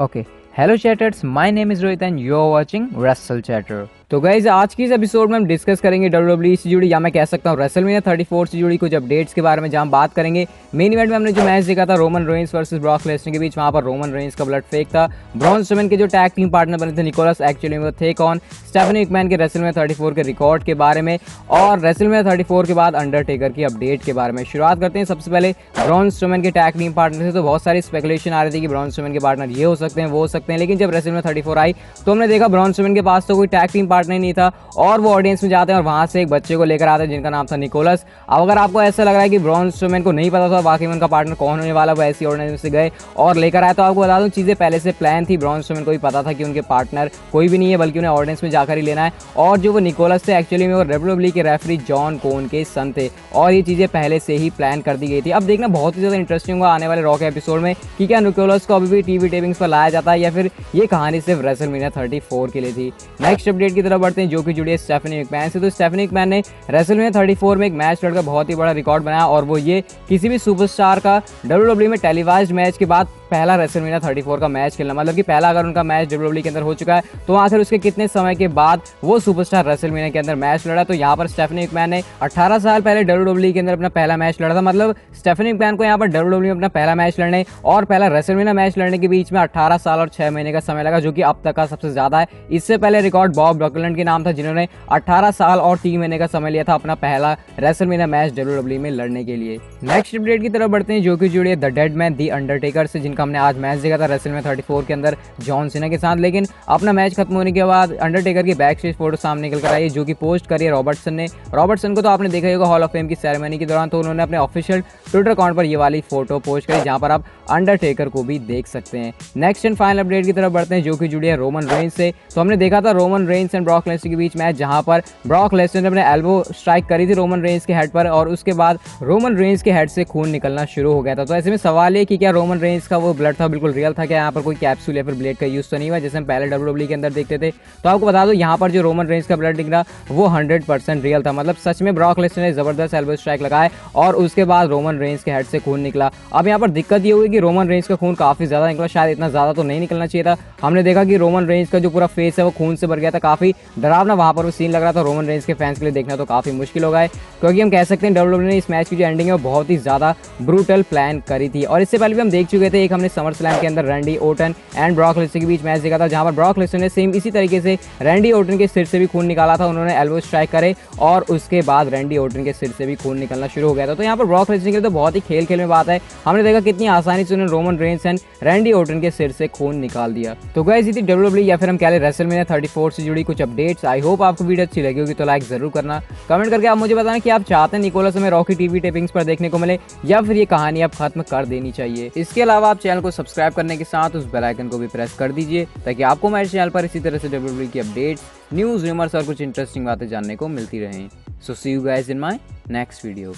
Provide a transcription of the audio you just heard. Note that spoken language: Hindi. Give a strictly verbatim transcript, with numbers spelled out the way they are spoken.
Okay hello chatters, my name is Rohit and you are watching wrestle chatter. तो गाइज आज की इस एपिसोड में हम डिस्कस करेंगे डब्ल्यूडब्ल्यूई से जुड़ी, या मैं कह सकता हूँ रेसलमेनिया थर्टी फोर से जुड़ी कुछ अपडेट्स के बारे में, जहाँ बात करेंगे मेन इवेंट में हमने जो मैच देखा था Roman Reigns versus Brock Lesnar के बीच, वहाँ पर रोमन रेंस का ब्लड फेक था। ब्रॉन स्ट्रोमैन के जो टैग टीम पार्टनर बने थे निकोलस एक्चुअली में थे कौन, स्टेफनी मैकमैन के रेसलमेनिया थर्टी फोर के रिकॉर्ड के बारे में, और रेसलमेनिया थर्टी फोर के बाद अंडरटेकर की अपडेट के बारे में। शुरुआत करते हैं सबसे पहले ब्रॉन स्ट्रोमैन के टैग टीम पार्टनर से। तो बहुत सारी स्पेकुलेशन आ रही थी कि ब्रॉन स्ट्रोमैन के पार्टनर ये हो सकते हैं, वो हो सकते हैं, लेकिन जब रेसलमेनिया थर्टी फोर आई तो हमने देखा ब्रॉन स्ट्रोमैन के पास तो कोई टैग टीम नहीं, नहीं था, और वो ऑडियंस में जाते हैं और वहां से एक बच्चे को लेकर आते हैं जिनका नाम था निकोलस। अब अगर आपको ऐसा लग रहा है कि ब्रॉन स्ट्रोमैन को नहीं पता था बाकी उनका पार्टनर कौन होने वाला, वो ऐसी ऑडियंस में से गए और लेकर आए, तो आपको बता दूं चीजें पहले से प्लान थी। ब्रॉन स्ट्रोमैन को भी पता था कि उनके पार्टनर कोई भी नहीं है, बल्कि उन्हें ऑडियंस में जाकर ही लेना है। और जो वो निकोलस थे एक्चुअली में वो डब्ल्यूडब्ल्यूई के रेफरी जॉन कोन के सन थे, और ये चीजें पहले से ही प्लान कर दी गई थी। अब देखना बहुत ही ज्यादा इंटरेस्टिंग होगा आने वाले रॉ के एपिसोड में कि क्या निकोलस को अभी भी टीवी टेपिंग्स पर लाया जाता है, या फिर ये कहानी सिर्फ रेसलमेनिया थर्टी फोर के लिए थी। नेक्स्ट अपडेट की तरफ बढ़ते हैं जो कि जुड़ी है स्टेफनी मैकमैन से। तो स्टेफनी मैकमैन ने रेसलमेनिया थर्टी फोर में एक मैच लड़कर बहुत ही बड़ा रिकॉर्ड बनाया, और वो ये किसी भी सुपरस्टार का डब्ल्यूडब्ल्यूई में टेलीवाइज्ड मैच के बाद पहला रेसलमेनिया थर्टी फोर का मैच खेलना, मतलब कि पहला अगर उनका मैच डब्ल्यूडब्ल्यूई के अंदर हो चुका है तो आखिर उसके कितने समय के बाद वो सुपरस्टार रेसलमेनिया के अंदर मैच लड़ा। तो यहाँ पर स्टेफनी मैकमैन ने अठारह साल पहले डब्ल्यूडब्ल्यूई के अंदर अपना पहला मैच लड़ा था, मतलब स्टेफनी मैकमैन को यहाँ पर डब्ल्यूडब्ल्यूई में अपना पहला मैच लड़ने और पहला रेसलमेनिया मैच लड़ने के बीच में अठारह साल और छह महीने का समय लगा, जो कि अब तक का सबसे ज्यादा है। इससे पहले रिकॉर्ड बॉब बैकलंड के नाम था, जिन्होंने अठारह साल और तीन महीने का समय लिया था अपना पहला रेसलमेनिया मैच डब्ल्यूडब्ल्यूई में लड़ने के लिए। नेक्स्ट अपडेट की तरफ बढ़ते हैं जो कि जुड़ी है the dead man the Undertaker से, जिनका हमने आज मैच देखा था रेसलमेनिया थर्टी फोर के अंदर जॉन सीना के साथ। लेकिन अपना मैच खत्म होने के बाद अंडरटेकर की बैक स्टेज फोटो सामने निकल कर आई है, जो कि पोस्ट करी है रॉबर्टसन ने। रॉबर्टसन को तो आपने देखा होगा हॉल ऑफ फेम की सेरेमनी के दौरान, तो उन्होंने अपने ऑफिशियल ट्विटर अकाउंट पर ये वाली फोटो पोस्ट करी, जहाँ पर आप अंडरटेकर को भी देख सकते हैं। नेक्स्ट एंड फाइनल अपडेट की तरफ बढ़ते हैं जो कि जुड़ी है रोमन रेंस से। तो हमने देखा था Roman Reigns and Brock Lesnar के बीच मैच, जहां पर ब्रॉक लेसनर ने अपने एल्बो स्ट्राइक करी थी रोमन रेंस के हेड पर, और उसके बाद रोमन रेंस के हेड से खून निकलना शुरू हो गया था। तो ऐसे में सवाल है कि क्या रोमन रेंस का वो ब्लड था बिल्कुल रियल था, क्या यहाँ पर कोई कैप्सूल या फिर ब्लेड का यूज तो नहीं हुआ जैसे हम पहले डब्ल्यूडब्ल्यूई के अंदर देखते थे। तो आपको बता दो यहाँ पर जो रोमन रेंस का ब्लड निकला वो हंड्रेड परसेंट रियल था, मतलब सच में ब्रॉक लेसनर ने जबरदस्त एल्बो स्ट्राइक लगाया और उसके बाद रोमन रेंस के हेड से खून निकला। अब यहाँ पर दिक्कत ये हुई कि रोमन रेंस का खून काफी ज्यादा निकला, शायद इतना ज्यादा तो नहीं निकलना चाहिए था। हमने देखा कि रोमन रेंस का जो पूरा फेस है वो खून से भर गया था, काफी डरावना वहाँ पर वो सीन लग रहा था। रोमन रेंस के फैंस के लिए देखना तो काफी मुश्किल होगा, क्योंकि हम कह सकते हैं डब्ल्यूडब्ल्यूई ने इस मैच की जो एंडिंग है वो बहुत ही ज्यादा ब्रूटल प्लान करी थी। और इससे पहले भी हम देख चुके थे, एक हमने समरस्लैम के अंदर Randy Orton and Brock Lesnar के बीच मैच देखा था, जहां पर ब्रॉक लेसनर ने सेम इसी तरीके से रैंडी ऑर्टन के सिर से भी खून निकाला था। उन्होंने एल्बो स्ट्राइक करे और उसके बाद रैंडी ऑर्टन के सिर से भी खून निकलना शुरू हो गया था। तो यहाँ पर ब्रॉक लेसनर के लिए तो बहुत ही खेल खेल में बात है, हमने देखा कितनी आसानी से उन्होंने Roman Reigns and Randy Orton के सिर से खून निकाल दिया। तो गाइस ये डब्ल्यूडब्ल्यूई या फिर हम कह लें रेसलमेनिया थर्टी फोर से जुड़ी कुछ अपडेट्स। आई होप आपको वीडियो अच्छी लगी होगी तो लाइक जरूर करना, कमेंट करके आप मुझे बताना कि आप चाहते हैं निकोलस हमें रॉकी टीवी टेपिंग्स पर देखने को मिले या फिर ये कहानी अब खत्म कर देनी चाहिए। इसके अलावा आप चैनल को सब्सक्राइब करने के साथ उस बेल आइकन को भी प्रेस कर दीजिए, ताकि आपको हमारे चैनल पर इसी तरह से डब्ल्यूडब्ल्यूई की अपडेट्स, न्यूज़, रूमर्स और कुछ इंटरेस्टिंग बातें जानने को मिलती रहें। So see you guys in my next video.